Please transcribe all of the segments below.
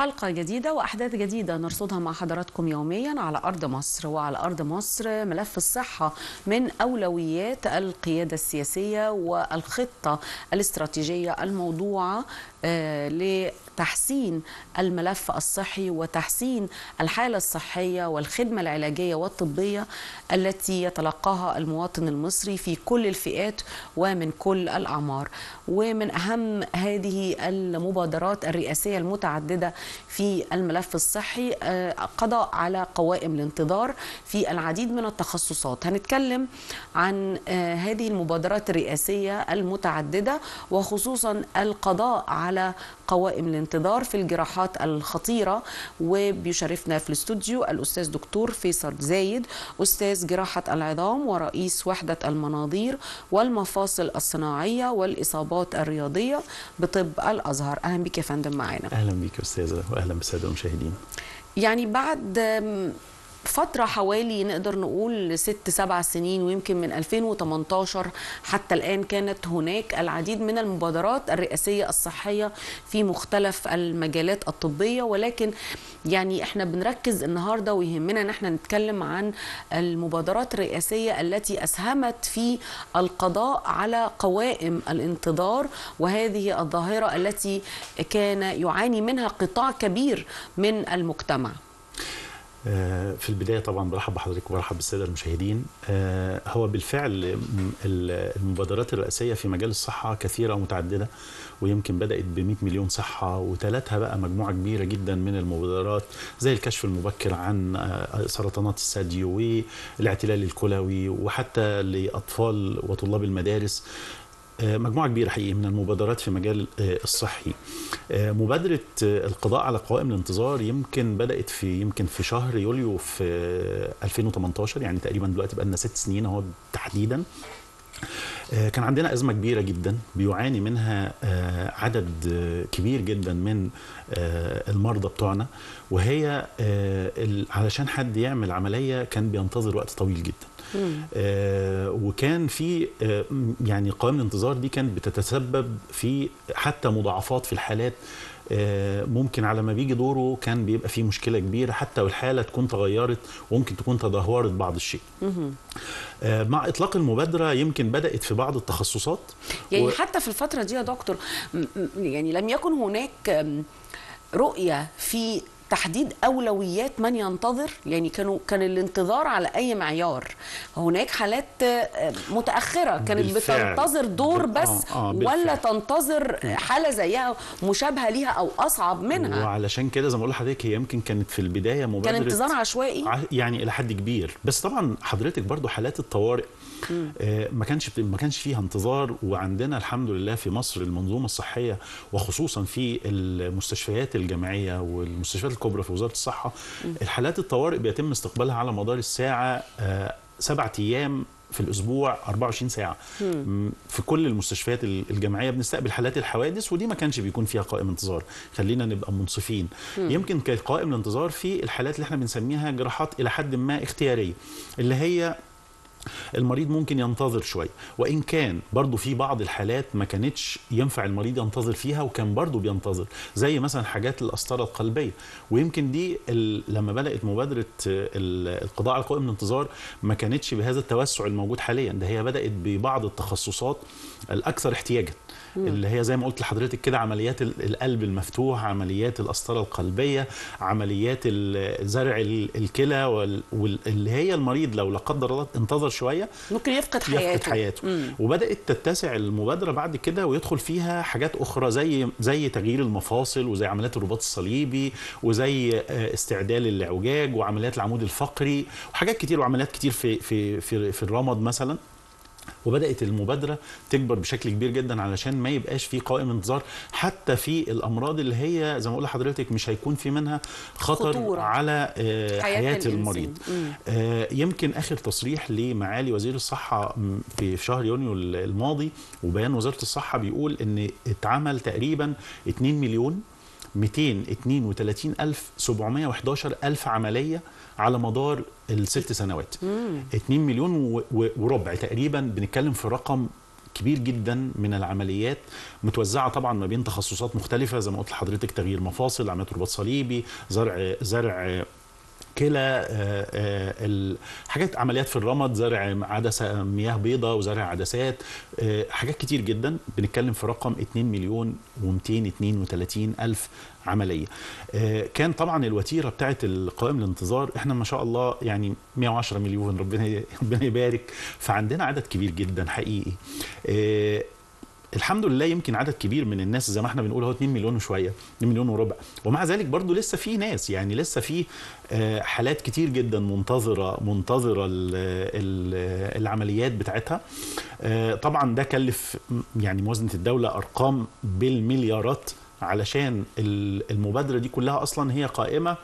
حلقة جديدة وأحداث جديدة نرصدها مع حضراتكم يوميا على أرض مصر. وعلى أرض مصر ملف الصحة من أولويات القيادة السياسية والخطة الاستراتيجية الموضوعة لتحسين الملف الصحي وتحسين الحالة الصحية والخدمة العلاجية والطبية التي يتلقاها المواطن المصري في كل الفئات ومن كل الأعمار. ومن أهم هذه المبادرات الرئاسية المتعددة في الملف الصحي قضاء على قوائم الانتظار في العديد من التخصصات. هنتكلم عن هذه المبادرات الرئاسية المتعددة وخصوصا القضاء على قوائم الانتظار في الجراحات الخطيرة، وبيشرفنا في الاستوديو الأستاذ دكتور فيصل زايد، أستاذ جراحة العظام ورئيس وحدة المناظير والمفاصل الصناعية والإصابات الرياضية بطب الأزهر. أهلا بك يا فندم معانا. أهلا بك أستاذة وأهلا بالسادة المشاهدين. يعني بعد فترة حوالي نقدر نقول 6-7 سنين، ويمكن من 2018 حتى الآن كانت هناك العديد من المبادرات الرئاسية الصحية في مختلف المجالات الطبية، ولكن يعني احنا بنركز النهاردة ويهمنا ان احنا نتكلم عن المبادرات الرئاسية التي أسهمت في القضاء على قوائم الانتظار، وهذه الظاهرة التي كان يعاني منها قطاع كبير من المجتمع. في البداية طبعا برحب بحضرتك وبرحب بالسادة المشاهدين. هو بالفعل المبادرات الرئاسية في مجال الصحة كثيرة ومتعددة، ويمكن بدأت ب 100 مليون صحة وتلاتها بقى مجموعة كبيرة جدا من المبادرات زي الكشف المبكر عن سرطانات الثدي والاعتلال الكلوي وحتى لأطفال وطلاب المدارس. مجموعة كبيرة حقيقي من المبادرات في مجال الصحي. مبادرة القضاء على قوائم الانتظار يمكن بدأت في شهر يوليو في 2018، يعني تقريبا دلوقتي بقى لنا 6 سنين اهو تحديدا. كان عندنا أزمة كبيرة جدا بيعاني منها عدد كبير جدا من المرضى بتوعنا، وهي علشان حد يعمل عملية كان بينتظر وقت طويل جدا. وكان في يعني قوائم الانتظار دي كانت بتتسبب في حتى مضاعفات في الحالات. ممكن على ما بيجي دوره كان بيبقى فيه مشكلة كبيرة حتى والحالة تكون تغيرت وممكن تكون تدهورت بعض الشيء. مع إطلاق المبادرة يمكن بدأت في بعض التخصصات يعني حتى في الفترة دي يا دكتور يعني لم يكن هناك رؤية في تحديد أولويات من ينتظر، يعني كان الانتظار على أي معيار. هناك حالات متأخرة كانت بتنتظر دور بس ولا تنتظر حالة زيها مشابهة ليها أو أصعب منها. وعلشان كده زي ما بقول لحضرتك هي يمكن كانت في البداية مبادرة كان انتظار عشوائي يعني إلى حد كبير، بس طبعا حضرتك برضو حالات الطوارئ ما كانش فيها انتظار. وعندنا الحمد لله في مصر المنظومة الصحية وخصوصا في المستشفيات الجامعية والمستشفيات الكبرى في وزارة الصحة الحالات الطوارئ بيتم استقبالها على مدار الساعة 7 أيام في الأسبوع 24 ساعة. في كل المستشفيات الجامعية بنستقبل حالات الحوادث، ودي ما كانش بيكون فيها قائم انتظار، خلينا نبقى منصفين. يمكن كان قائم الانتظار في الحالات اللي احنا بنسميها جراحات إلى حد ما اختيارية، اللي هي المريض ممكن ينتظر شويه، وان كان برضو في بعض الحالات ما كانتش ينفع المريض ينتظر فيها وكان برضو بينتظر، زي مثلا حاجات القسطره القلبيه. ويمكن دي لما بدات مبادره القضاء على قوائم الانتظار ما كانتش بهذا التوسع الموجود حاليا، ده هي بدات ببعض التخصصات الاكثر احتياجا، اللي هي زي ما قلت لحضرتك كده عمليات القلب المفتوح، عمليات القسطره القلبيه، عمليات زرع الكلى، واللي هي المريض لو لا قدر الله انتظر شويه ممكن يفقد حياته. وبدات تتسع المبادره بعد كده ويدخل فيها حاجات اخرى زي تغيير المفاصل وزي عمليات الرباط الصليبي وزي استعدال العوجاج وعمليات العمود الفقري وحاجات كتير وعمليات كتير في في في, في الرمد مثلا. وبدأت المبادرة تكبر بشكل كبير جدا علشان ما يبقاش في قائم انتظار حتى في الأمراض اللي هي زي ما أقول لحضرتك مش هيكون في منها خطر على حياة المريض. يمكن آخر تصريح لمعالي وزير الصحة في شهر يونيو الماضي وبيان وزارة الصحة بيقول إن اتعمل تقريبا 2,232,711 عملية على مدار ال6 سنوات. 2 مليون وربع تقريبا، بنتكلم في رقم كبير جدا من العمليات متوزعه طبعا ما بين تخصصات مختلفه زي ما قلت لحضرتك، تغيير مفاصل، عمليات رباط صليبي، زرع كلى، حاجات عمليات في الرمد، زرع عدسه مياه بيضاء وزرع عدسات، حاجات كتير جدا. بنتكلم في رقم 2,232,000 عمليه. كان طبعا الوتيره بتاعه القائم الانتظار احنا ما شاء الله يعني 110 مليون، ربنا يبارك، فعندنا عدد كبير جدا حقيقي. الحمد لله يمكن عدد كبير من الناس زي ما احنا بنقول هو 2 مليون وشويه، 2 مليون وربع، ومع ذلك برضو لسه في ناس، يعني لسه في حالات كتير جدا منتظره العمليات بتاعتها. طبعا ده كلف يعني موازنه الدوله ارقام بالمليارات علشان المبادره دي كلها اصلا هي قائمه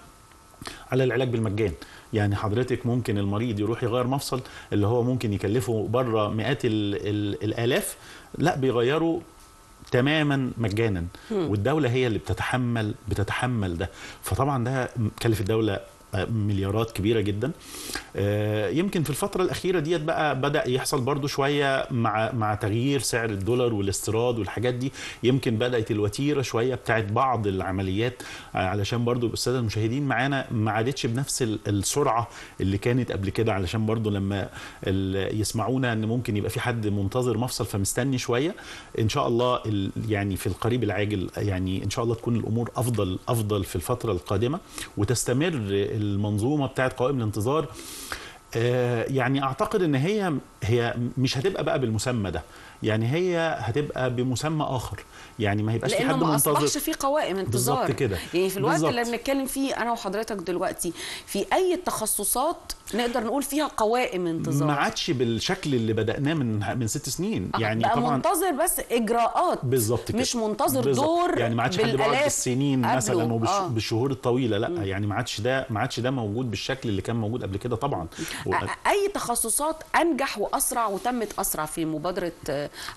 على العلاج بالمجان. يعني حضرتك ممكن المريض يروح يغير مفصل اللي هو ممكن يكلفه بره مئات الالاف، لا بيغيروا تماما مجانا، والدوله هي اللي بتتحمل ده. فطبعا ده كلف الدوله مليارات كبيره جدا. يمكن في الفتره الاخيره ديت بقى بدا يحصل برضو شويه مع تغيير سعر الدولار والاستيراد والحاجات دي، يمكن بدات الوتيره شويه بتاعت بعض العمليات، علشان برضو الساده المشاهدين معانا ما عادتش بنفس السرعه اللي كانت قبل كده، علشان برضو لما يسمعونا ان ممكن يبقى في حد منتظر مفصل فمستني شويه. ان شاء الله يعني في القريب العاجل يعني ان شاء الله تكون الامور افضل في الفتره القادمه، وتستمر المنظومه بتاعت قوائم الانتظار. يعني اعتقد ان هي مش هتبقى بقى بالمسمى ده، يعني هي هتبقى بمسمى اخر، يعني ما هيبقاش في حد منتظر، لانه ما اصبحش في قوائم انتظار بالظبط كده. يعني في الوقت بالزبط اللي بنتكلم فيه انا وحضرتك دلوقتي، في اي تخصصات نقدر نقول فيها قوائم انتظار ما عادش بالشكل اللي بدأناه من 6 سنين. يعني بقى طبعا منتظر بس اجراءات بالظبط كده، مش منتظر بالزبط دور، يعني ما عادش حد بيقعد بالسنين مثلا وبالشهور الطويله، لا يعني ما عادش ده موجود بالشكل اللي كان موجود قبل كده طبعا. اي تخصصات انجح واسرع وتمت اسرع في مبادره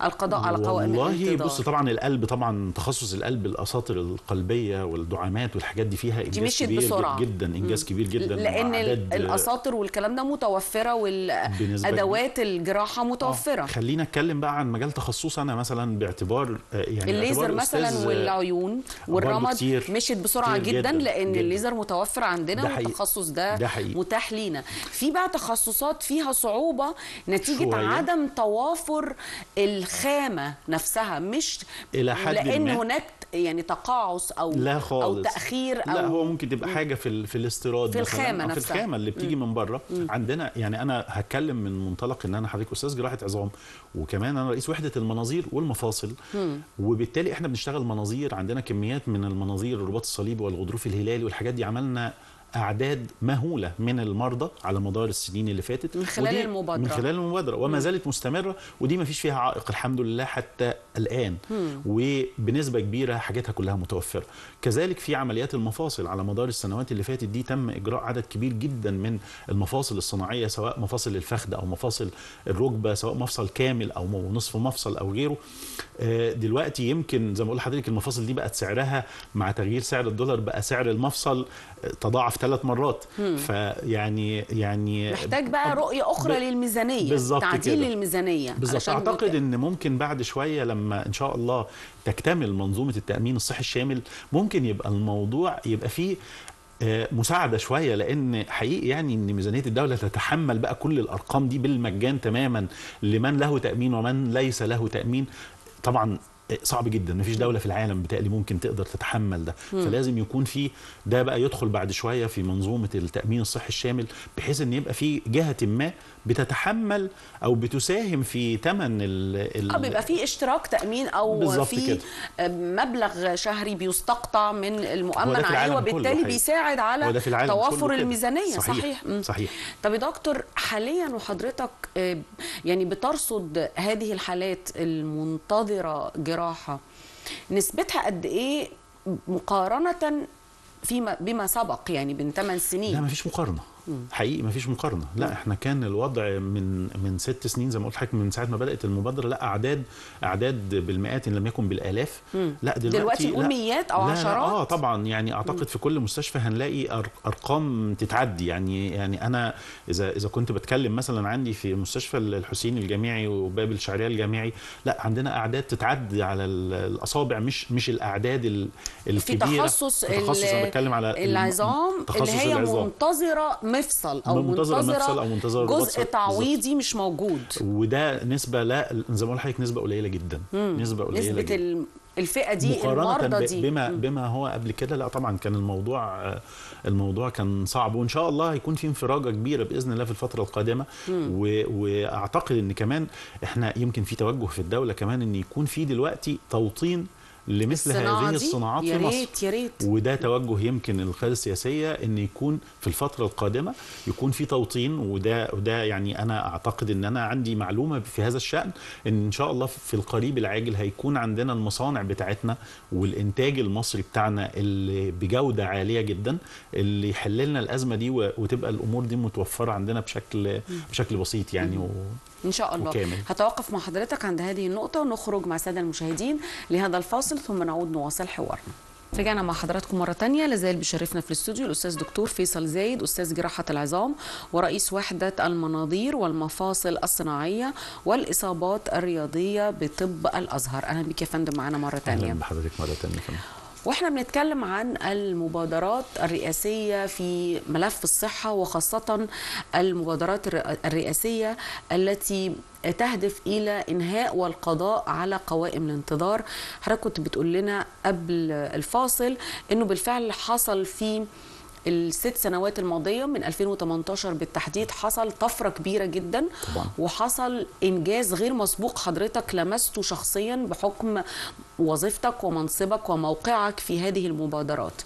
القضاء على قوائم الانتظار؟ والله بص، طبعا القلب، طبعا تخصص القلب، الاساطر القلبيه والدعامات والحاجات دي فيها انجاز كبير جدا، انجاز كبير جدا، لان الاساطر والكلام ده متوفره والادوات الجراحه متوفره. خلينا اتكلم بقى عن مجال تخصص انا مثلا، باعتبار يعني الليزر مثلا والعيون والرمد مشت بسرعه جدا لان الليزر متوفر عندنا، والتخصص ده متاح لينا. في بقى تخصصات فيها صعوبه نتيجه عدم توافر الخامه نفسها، مش الى حد لان هناك يعني تقاعس او تاخير، او لا، هو ممكن تبقى حاجه في الاستيراد، في الخامه نفسها، في الخامه اللي بتيجي من بره عندنا. يعني انا هتكلم من منطلق ان انا حضرتك استاذ جراحه عظام، وكمان انا رئيس وحده المناظير والمفاصل، وبالتالي احنا بنشتغل مناظير، عندنا كميات من المناظير، الرباط الصليبي والغضروف الهلالي والحاجات دي، عملنا أعداد مهولة من المرضى على مدار السنين اللي فاتت من خلال المبادرة وما زالت مستمرة، ودي ما فيش فيها عائق الحمد لله حتى الآن، وبنسبة كبيرة حاجاتها كلها متوفرة. كذلك في عمليات المفاصل على مدار السنوات اللي فاتت دي تم إجراء عدد كبير جدا من المفاصل الصناعية، سواء مفاصل الفخذ أو مفاصل الركبة، سواء مفصل كامل أو نصف مفصل أو غيره. دلوقتي يمكن زي ما أقول لحضرتك المفاصل دي بقت سعرها مع تغيير سعر الدولار بقى سعر المفصل تضاعف 3 مرات، فيعني محتاج بقى رؤيه اخرى للميزانيه، تعديل للميزانيه بالظبط. اعتقد ان ممكن بعد شويه لما ان شاء الله تكتمل منظومه التامين الصحي الشامل ممكن يبقى الموضوع يبقى فيه مساعده شويه، لان حقيقي يعني ان ميزانيه الدوله تتحمل بقى كل الارقام دي بالمجان تماما لمن له تامين ومن ليس له تامين. طبعا صعب جدا، مفيش دولة في العالم بتقلي ممكن تقدر تتحمل ده، فلازم يكون في ده بقى يدخل بعد شوية في منظومة التأمين الصحي الشامل، بحيث ان يبقى في جهة ما بتتحمل او بتساهم في ثمن بيبقى في اشتراك تأمين او في مبلغ شهري بيستقطع من المؤمن عليه، وبالتالي بيساعد على توافر الميزانية. صحيح. طب يا دكتور، حاليا وحضرتك يعني بترصد هذه الحالات المنتظرة جراحة، نسبتها قد ايه مقارنة بما سبق يعني من 8 سنين؟ لا، مفيش مقارنة، حقيقي مفيش مقارنه. لا احنا كان الوضع من 6 سنين زي ما قلت لحضرتك، من ساعه ما بدات المبادره، لا اعداد بالمئات ان لم يكن بالالاف. لا دلوقتي قول مئات او عشرات. لا طبعا يعني اعتقد في كل مستشفى هنلاقي ارقام تتعدي. يعني انا اذا كنت بتكلم مثلا عندي في مستشفى الحسين الجامعي وباب الشعريه الجامعي، لا عندنا اعداد تتعدي على الاصابع، مش الاعداد الكبيره في تخصص انا بتكلم على العظام اللي هي منتظره مفصل او منتظره جزء تعويضي مش موجود، وده نسبه لا زي ما بقول لحضرتك نسبه قليله جدا. نسبه جدا. الفئه دي المرضى دي بما هو قبل كده، لا طبعا كان الموضوع كان صعب، وان شاء الله هيكون في انفراجه كبيره باذن الله في الفتره القادمه. واعتقد ان كمان احنا يمكن في توجه في الدوله كمان ان يكون في دلوقتي توطين لمثل هذه الصناعات في مصر. ياريت. وده توجه يمكن القيادة السياسية ان يكون في الفترة القادمة يكون في توطين، وده يعني انا اعتقد ان انا عندي معلومة في هذا الشأن ان شاء الله في القريب العاجل هيكون عندنا المصانع بتاعتنا والانتاج المصري بتاعنا اللي بجودة عالية جدا اللي يحل لنا الأزمة دي، وتبقى الامور دي متوفرة عندنا بشكل بسيط يعني ان شاء الله وكامل. هتوقف مع حضرتك عند هذه النقطة ونخرج مع السادة المشاهدين لهذا الفاصل ثم نعود نواصل حوارنا. رجعنا مع حضراتكم مرة تانية. لازال بيشرفنا في الاستوديو الأستاذ دكتور فيصل زايد، أستاذ جراحة العظام ورئيس وحدة المناظير والمفاصل الصناعية والإصابات الرياضية بطب الأزهر. أهلا بك يا فندم معانا مرة تانية. أهلا بحضرتك مرة تانية. واحنا بنتكلم عن المبادرات الرئاسية في ملف الصحة، وخاصة المبادرات الرئاسية التي تهدف إلى إنهاء والقضاء على قوائم الانتظار. حضرتك كنت بتقول لنا قبل الفاصل إنه بالفعل حصل في ال6 سنوات الماضية من 2018 بالتحديد حصل طفرة كبيرة جدا طبعا. وحصل إنجاز غير مسبوق حضرتك لمسته شخصيا بحكم وظيفتك ومنصبك وموقعك في هذه المبادرات.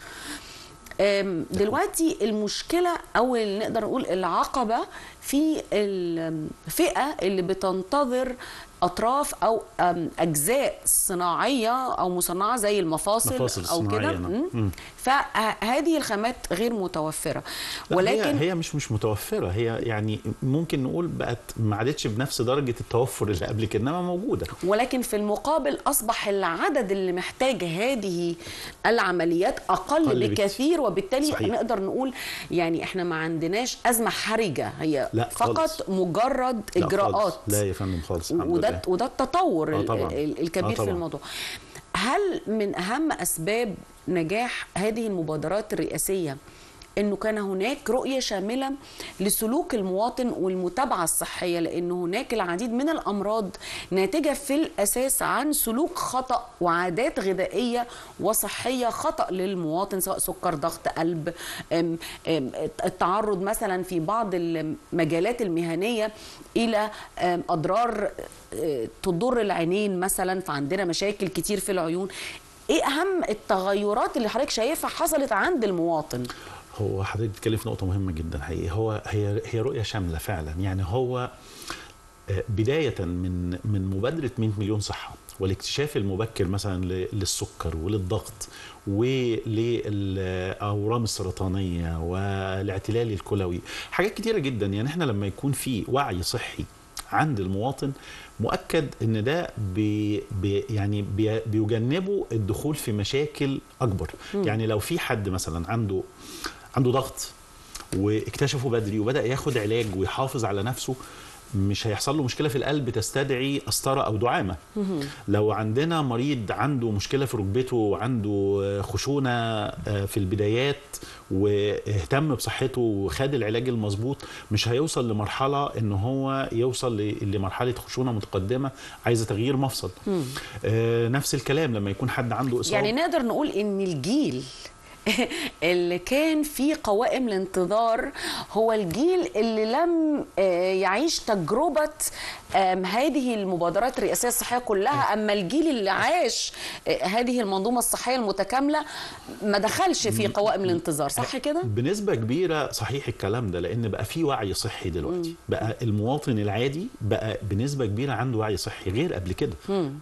دلوقتي المشكلة أو نقدر نقول العقبة في الفئة اللي بتنتظر أطراف أو أجزاء صناعية أو مصنعة زي المفاصل أو كده، فهذه الخامات غير متوفرة. ولكن هي مش متوفرة، هي يعني ممكن نقول بقت ما عادتش بنفس درجة التوفر اللي قبل كده، إنما موجودة. ولكن في المقابل أصبح العدد اللي محتاج هذه العمليات أقل بكثير، وبالتالي صحيح. نقدر نقول يعني إحنا ما عندناش أزمة حرجة، هي لا فقط خالص. مجرد إجراءات. لا يا فندم خالص. وده التطور الكبير في الموضوع. هل من أهم أسباب نجاح هذه المبادرات الرئاسية أنه كان هناك رؤية شاملة لسلوك المواطن والمتابعة الصحية؟ لأن هناك العديد من الأمراض ناتجة في الأساس عن سلوك خطأ وعادات غذائية وصحية خطأ للمواطن، سواء سكر، ضغط قلب، التعرض مثلا في بعض المجالات المهنية إلى أضرار تضر العينين مثلا، فعندنا مشاكل كتير في العيون. إيه أهم التغيرات اللي حضرتك شايفها حصلت عند المواطن؟ هو حضرتك بتتكلم في نقطة مهمة جدا حقيقي. هي رؤية شاملة فعلا. يعني هو بداية من مبادرة 100 مليون صحة والاكتشاف المبكر مثلا للسكر وللضغط وللأورام السرطانية والاعتلال الكلوي، حاجات كتيرة جدا. يعني احنا لما يكون في وعي صحي عند المواطن مؤكد ان ده بيجنبه الدخول في مشاكل اكبر. يعني لو في حد مثلا عنده ضغط واكتشفه بدري وبدأ ياخد علاج ويحافظ على نفسه، مش هيحصل له مشكلة في القلب تستدعي قسطرة أو دعامة. لو عندنا مريض عنده مشكلة في ركبته وعنده خشونة في البدايات واهتم بصحته وخد العلاج المظبوط، مش هيوصل لمرحلة إن هو يوصل لمرحلة خشونة متقدمة عايزة تغيير مفصل. نفس الكلام لما يكون حد عنده إصابة. يعني نقدر نقول إن الجيل اللي كان في قوائم الانتظار هو الجيل اللي لم يعيش تجربة هذه المبادرات الرئاسية الصحية كلها. أما الجيل اللي عاش هذه المنظومة الصحية المتكاملة ما دخلش في قوائم الانتظار، صح كده؟ بنسبة كبيرة صحيح الكلام ده، لأن بقى في وعي صحي دلوقتي، بقى المواطن العادي بقى بنسبة كبيرة عنده وعي صحي غير قبل كده.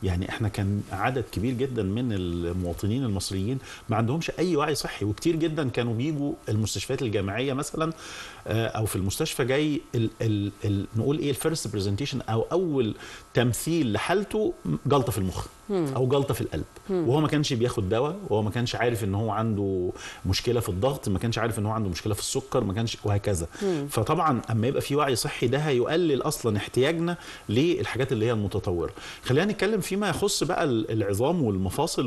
يعني احنا كان عدد كبير جدا من المواطنين المصريين ما عندهمش أي وعي صحي، وكتير جدا كانوا بيجوا المستشفيات الجامعية مثلا أو في المستشفى جاي نقول إيه الفيرست برزنتيشن أو أول تمثيل لحالته جلطة في المخ أو جلطة في القلب، وهو ما كانش بياخد دواء، وهو ما كانش عارف إن هو عنده مشكلة في الضغط، ما كانش عارف إن هو عنده مشكلة في السكر، ما كانش، وهكذا. فطبعا أما يبقى في وعي صحي ده هيقلل أصلا احتياجنا للحاجات اللي هي المتطورة. خلينا نتكلم فيما يخص بقى العظام والمفاصل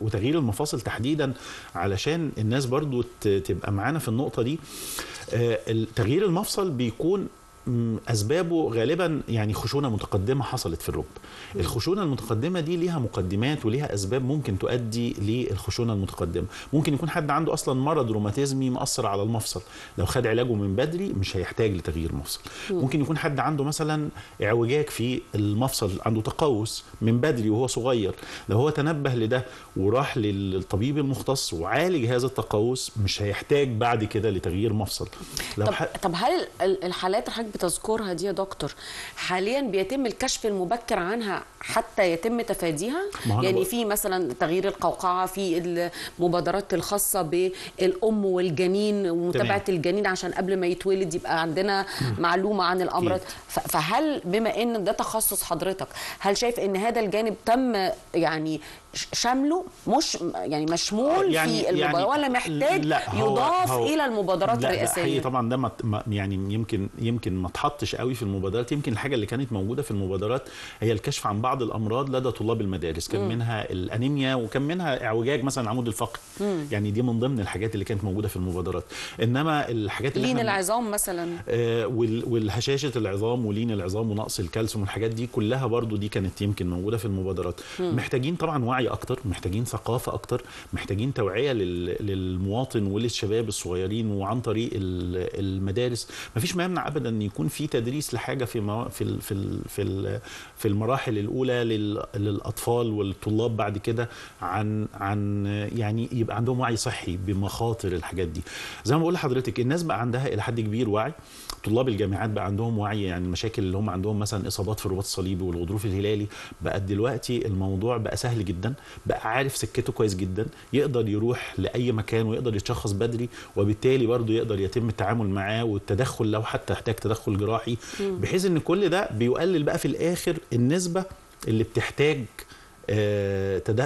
وتغيير المفاصل تحديدا، علشان الناس برضو تبقى معانا في النقطة دي. تغيير المفصل بيكون أسبابه غالبا يعني خشونة متقدمة حصلت في الركب. الخشونة المتقدمة دي ليها مقدمات وليها أسباب ممكن تؤدي للخشونة المتقدمة. ممكن يكون حد عنده أصلا مرض روماتيزمي مأثر على المفصل، لو خد علاجه من بدري مش هيحتاج لتغيير مفصل. ممكن يكون حد عنده مثلا اعوجاج في المفصل، عنده تقوس من بدري وهو صغير، لو هو تنبه لده وراح للطبيب المختص وعالج هذا التقوس مش هيحتاج بعد كده لتغيير مفصل. طب هل الحالات بتذكرها دي يا دكتور حاليا بيتم الكشف المبكر عنها حتى يتم تفاديها؟ يعني في مثلا تغيير القوقعه، في المبادرات الخاصه بالام والجنين ومتابعه الجنين عشان قبل ما يتولد يبقى عندنا معلومه عن الامراض. فهل بما ان ده تخصص حضرتك، هل شايف ان هذا الجانب تم يعني شامله، مش يعني مشمول يعني في المبادرة، ولا محتاج يضاف الى المبادرات الرئاسيه؟ لا طبعا ده يعني يمكن ما اتحطش قوي في المبادرات. يمكن الحاجه اللي كانت موجوده في المبادرات هي الكشف عن بعض الامراض لدى طلاب المدارس، كان منها الانيميا وكان منها اعوجاج مثلا العمود الفقري، يعني دي من ضمن الحاجات اللي كانت موجوده في المبادرات. انما الحاجات اللي لين العظام مثلا والهشاشه العظام ولين العظام ونقص الكالسيوم والحاجات دي كلها برضو دي كانت يمكن موجوده في المبادرات. محتاجين طبعا وعي اكتر، محتاجين ثقافه اكتر، محتاجين توعيه للمواطن وللشباب الصغيرين وعن طريق المدارس. مفيش ما يمنع ابدا ان يكون في تدريس لحاجه في المراحل الاولى للاطفال والطلاب بعد كده عن يعني يبقى عندهم وعي صحي بمخاطر الحاجات دي. زي ما بقول لحضرتك الناس بقى عندها الى حد كبير وعي، طلاب الجامعات بقى عندهم وعي، يعني المشاكل اللي هم عندهم مثلا اصابات في الرباط الصليبي والغضروف الهلالي بقت دلوقتي الموضوع بقى سهل جدا، بقى عارف سكته كويس جدا، يقدر يروح لاي مكان ويقدر يتشخص بدري، وبالتالي برضه يقدر يتم التعامل معاه والتدخل لو حتى احتاج تدخل جراحي، بحيث ان كل ده بيقلل بقى في الاخر النسبه اللي بتحتاج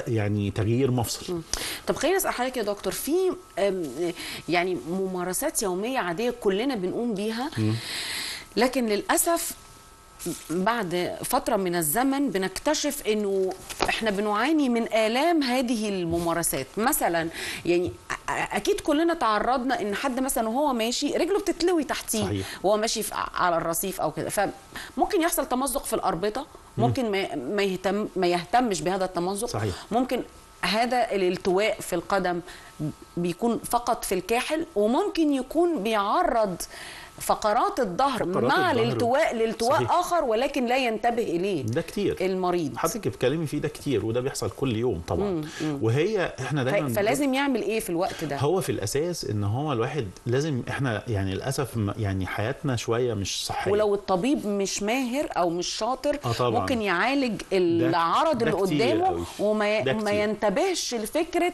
يعني تغيير مفصل. طب خليني اسال حضرتك يا دكتور في يعني ممارسات يوميه عاديه كلنا بنقوم بيها، لكن للاسف بعد فترة من الزمن بنكتشف انه احنا بنعاني من آلام هذه الممارسات. مثلا يعني اكيد كلنا تعرضنا ان حد مثلا وهو ماشي رجله بتتلوي تحتيه وهو ماشي على الرصيف او كده، فممكن يحصل تمزق في الأربطة، ممكن ما يهتمش بهذا التمزق. ممكن هذا الالتواء في القدم بيكون فقط في الكاحل، وممكن يكون بيعرض فقرات الظهر مع الالتواء اخر ولكن لا ينتبه اليه ده كتير المريض. حضرتك بتكلمي فيه ده كتير وده بيحصل كل يوم طبعا. وهي احنا دايما فلازم يعمل ايه في الوقت ده؟ هو في الاساس ان هو الواحد لازم، احنا يعني للاسف يعني حياتنا شويه مش صحيه، ولو الطبيب مش ماهر او مش شاطر ممكن يعالج العرض اللي قدامه وما ينتبهش لفكره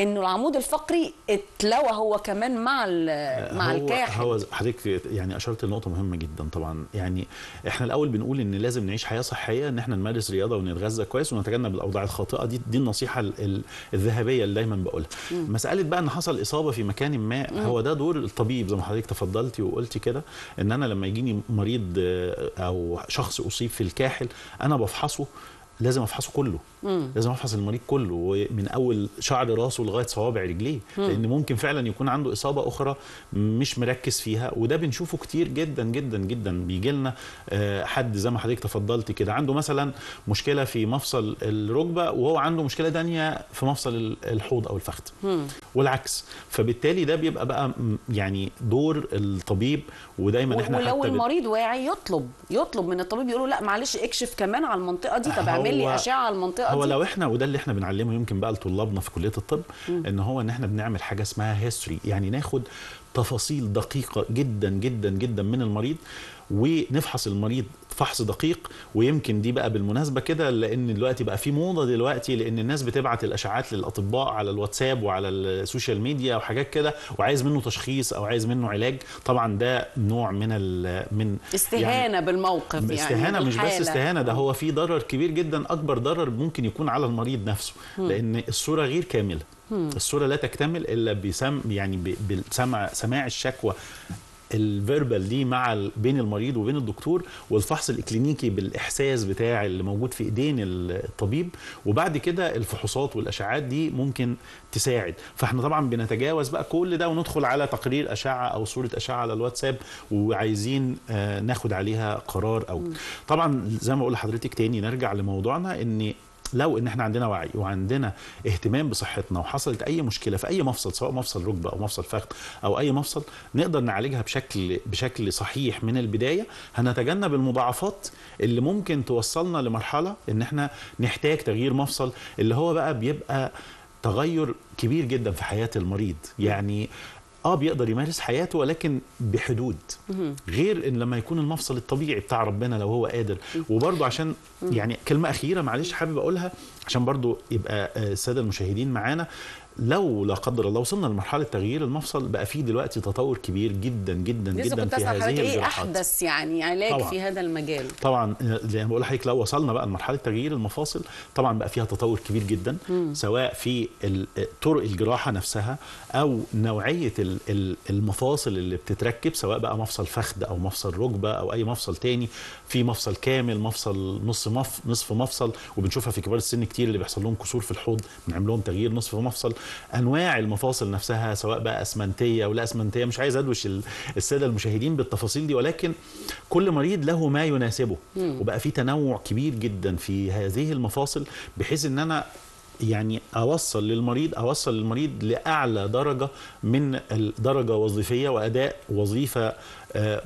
انه العمود الفقري اتلوى هو كمان مع الكاحل. هو حضرتك يعني اشرت لنقطه مهمه جدا طبعا. يعني احنا الاول بنقول ان لازم نعيش حياه صحيه، ان احنا نمارس رياضه ونتغذى كويس ونتجنب الاوضاع الخاطئه دي النصيحه الذهبيه اللي دايما بقولها. مساله بقى ان حصل اصابه في مكان ما، هو ده دور الطبيب زي ما حضرتك تفضلتي وقلتي كده، ان انا لما يجيني مريض او شخص اصيب في الكاحل انا بفحصه، لازم افحصه كله لازم احفظ المريض كله من اول شعر راسه لغايه صوابع رجليه، لان ممكن فعلا يكون عنده اصابه اخرى مش مركز فيها، وده بنشوفه كتير جدا جدا جدا. بيجي لنا حد زي ما حضرتك تفضلت كده عنده مثلا مشكله في مفصل الركبه وهو عنده مشكله ثانيه في مفصل الحوض او الفخذ والعكس، فبالتالي ده بيبقى بقى يعني دور الطبيب. ودايما احنا ولو المريض واعي يطلب من الطبيب يقول له لا معلش اكشف كمان على المنطقه دي، طب اعمل لي اشعه على المنطقه دي. هو لو احنا وده اللي احنا بنعلمه يمكن بقى لطلابنا في كليه الطب ان احنا بنعمل حاجه اسمها هيستوري، يعني ناخد تفاصيل دقيقه جدا جدا جدا من المريض ونفحص المريض فحص دقيق. ويمكن دي بقى بالمناسبه كده لان دلوقتي بقى في موضه دلوقتي، لان الناس بتبعت الاشعاعات للاطباء على الواتساب وعلى السوشيال ميديا وحاجات كده، وعايز منه تشخيص او عايز منه علاج. طبعا ده نوع من استهانه يعني بالموقف، يعني استهانه مش بس استهانه، ده هو في ضرر كبير جدا، اكبر ضرر ممكن يكون على المريض نفسه، لان الصوره غير كامله، الصوره لا تكتمل الا بسماع الشكوى الفيربال دي مع بين المريض وبين الدكتور، والفحص الاكلينيكي بالاحساس بتاع اللي موجود في ايدين الطبيب، وبعد كده الفحوصات والاشعاعات دي ممكن تساعد. فاحنا طبعا بنتجاوز بقى كل ده وندخل على تقرير اشعه او صوره اشعه على الواتساب وعايزين ناخد عليها قرار. او طبعا زي ما بقول لحضرتك تاني نرجع لموضوعنا، ان لو احنا عندنا وعي وعندنا اهتمام بصحتنا وحصلت اي مشكله في اي مفصل، سواء مفصل ركبه او مفصل فخذ او اي مفصل، نقدر نعالجها بشكل صحيح من البدايه، هنتجنب المضاعفات اللي ممكن توصلنا لمرحله ان احنا نحتاج تغيير مفصل، اللي هو بقى بيبقى تغير كبير جدا في حياه المريض. يعني بيقدر يمارس حياته ولكن بحدود، غير ان لما يكون المفصل الطبيعي بتاع ربنا لو هو قادر. وبرضه عشان يعني كلمه اخيره معلش حابب اقولها عشان برضه يبقى الساده المشاهدين معانا، لو لا قدر الله وصلنا لمرحله تغيير المفصل، بقى فيه دلوقتي تطور كبير جدا جدا جدا في هذه الجراحات. ايه احدث يعني علاج طبعًا في هذا المجال؟ طبعا زي ما بقول لحضرتك لو وصلنا بقى لمرحله تغيير المفاصل، طبعا بقى فيها تطور كبير جدا، سواء في طرق الجراحه نفسها او نوعيه المفاصل اللي بتتركب، سواء بقى مفصل فخذ او مفصل ركبه او اي مفصل تاني، في مفصل كامل، مفصل نصف مفصل، وبنشوفها في كبار السن كتير اللي بيحصل لهم كسور في الحوض بنعمل لهم تغيير نصف مفصل. انواع المفاصل نفسها سواء بقى اسمنتيه او لا اسمنتيه، مش عايز ادوش الساده المشاهدين بالتفاصيل دي، ولكن كل مريض له ما يناسبه، وبقى في تنوع كبير جدا في هذه المفاصل، بحيث ان انا يعني اوصل للمريض لاعلى درجه من الدرجه وظيفيه واداء وظيفه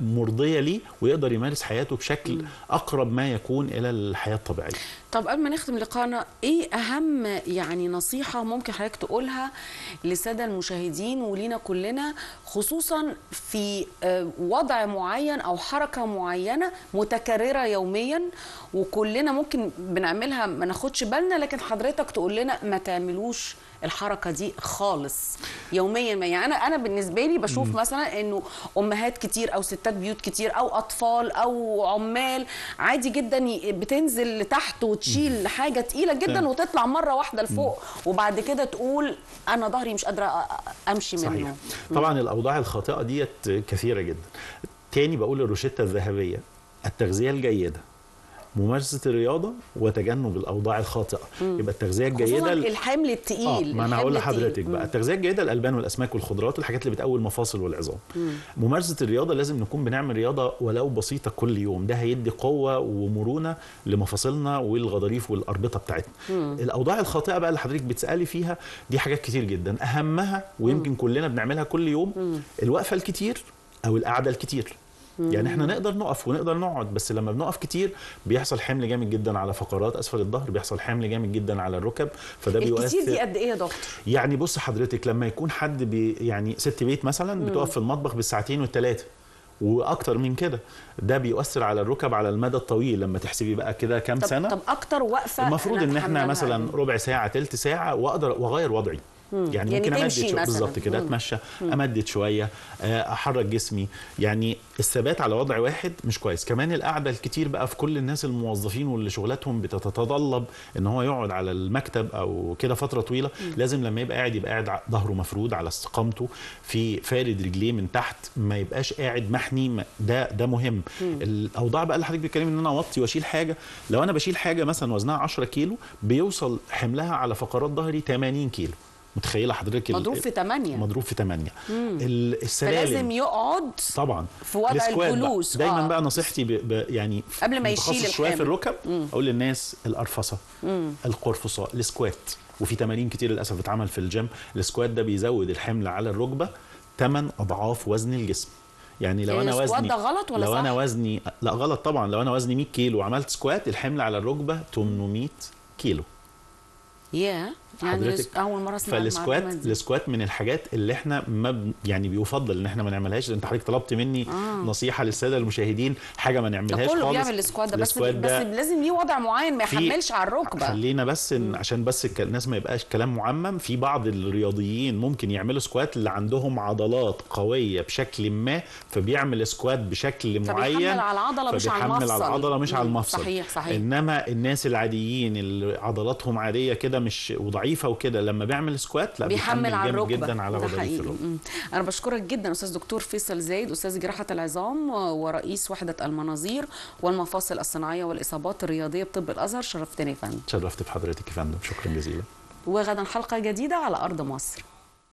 مرضيه ليه، ويقدر يمارس حياته بشكل اقرب ما يكون الى الحياه الطبيعيه. طب قبل ما نختم لقاءنا، ايه اهم يعني نصيحه ممكن حضرتك تقولها للساده المشاهدين ولينا كلنا، خصوصا في وضع معين او حركه معينه متكرره يوميا وكلنا ممكن بنعملها ما ناخدش بالنا، لكن حضرتك تقول لنا ما تعملوش الحركه دي خالص يوميا ما؟ يعني انا بالنسبه لي بشوف مثلا انه امهات كتير او ستات بيوت كتير او اطفال او عمال عادي جدا بتنزل لتحت وتشيل حاجه تقيله جدا وتطلع مره واحده لفوق، وبعد كده تقول انا ظهري مش قادره امشي منه. صحيح. طبعا الاوضاع الخاطئه ديت كثيره جدا. تاني بقول الروشته الذهبيه، التغذيه الجيده، ممارسه الرياضه، وتجنب الاوضاع الخاطئه. يبقى التغذيه الجيده، الحمل الثقيل. ما انا هقول لحضرتك بقى التغذيه الجيده، الالبان والاسماك والخضروات، الحاجات اللي بتقوي المفاصل والعظام. ممارسه الرياضه، لازم نكون بنعمل رياضه ولو بسيطه كل يوم، ده هيدي قوه ومرونه لمفاصلنا والغضاريف والاربطه بتاعتنا. الاوضاع الخاطئه بقى اللي حضرتك بتسالي فيها دي حاجات كتير جدا، اهمها ويمكن كلنا بنعملها كل يوم، الوقفه الكتير او القعده الكتير. يعني احنا نقدر نقف ونقدر نقعد، بس لما بنقف كتير بيحصل حمل جامد جدا على فقرات اسفل الظهر، بيحصل حمل جامد جدا على الركب، فده بيؤثر. الكتير دي قد ايه يا دكتور؟ يعني بص حضرتك، لما يكون حد يعني ست بيت مثلا بتقف في المطبخ بالساعتين والثلاثه واكتر من كده، ده بيؤثر على الركب على المدى الطويل. لما تحسبي بقى كده كام سنه، طب اكتر وقفه المفروض ان احنا مثلا ربع ساعه ثلث ساعه، واقدر واغير وضعي. يعني ممكن امدد بالظبط كده، اتمشى، امدد شويه، احرك جسمي. يعني الثبات على وضع واحد مش كويس. كمان القعده الكتير بقى في كل الناس الموظفين واللي شغلاتهم بتتطلب ان هو يقعد على المكتب او كده فتره طويله، لازم لما يبقى قاعد ظهره مفرود على استقامته، في فارد رجليه من تحت، ما يبقاش قاعد محني. ده مهم. الاوضاع بقى اللي حضرتك بتتكلم ان انا اوطي واشيل حاجه، لو انا بشيل حاجه مثلا وزنها 10 كيلو بيوصل حملها على فقرات ظهري 80 كيلو. متخيله حضرتك مضروب في 8، مضروب في 8. السلالم فلازم يقعد طبعا في وضع الجلوس. دايما بقى نصيحتي يعني قبل ما يشيل شويه في الركب اقول للناس القرفصه، القرفصه، السكوات. وفي تمارين كتير للاسف بتتعمل في الجيم، السكوات ده بيزود الحمل على الركبه 8 اضعاف وزن الجسم. يعني لو انا وزني ده غلط ولا لو صح؟ انا وزني لا غلط طبعا. لو انا وزني 100 كيلو وعملت سكوات الحمل على الركبه 800 كيلو. ياه يعني اول مره اسمع. فالسكوات من الحاجات اللي احنا ما يعني بيفضل ان احنا ما نعملهاش. انت حضرتك طلبت مني نصيحه للساده المشاهدين، حاجه ما نعملهاش خالص. كله بيعمل السكوات ده، بس لازم ليه وضع معين، ما يحملش على الركبه. خلينا بس عشان بس الناس ما يبقاش كلام معمم. في بعض الرياضيين ممكن يعملوا سكوات اللي عندهم عضلات قويه بشكل ما، فبيعمل سكوات بشكل معين، فبيحمل على العضله مش على المفصل. صحيح صحيح. انما الناس العاديين اللي عضلاتهم عاديه كده مش ضعيفه وكده، لما بيعمل سكوات لا بيحمل على الركبه جدا، على وضعيه الركبه. انا بشكرك جدا استاذ دكتور فيصل زايد، استاذ جراحه العظام ورئيس وحده المناظير والمفاصل الصناعيه والاصابات الرياضيه بطب الازهر. شرفتني يا فندم. شرفت بحضرتك يا فندم، شكرا جزيلا. وغدا حلقه جديده على ارض مصر.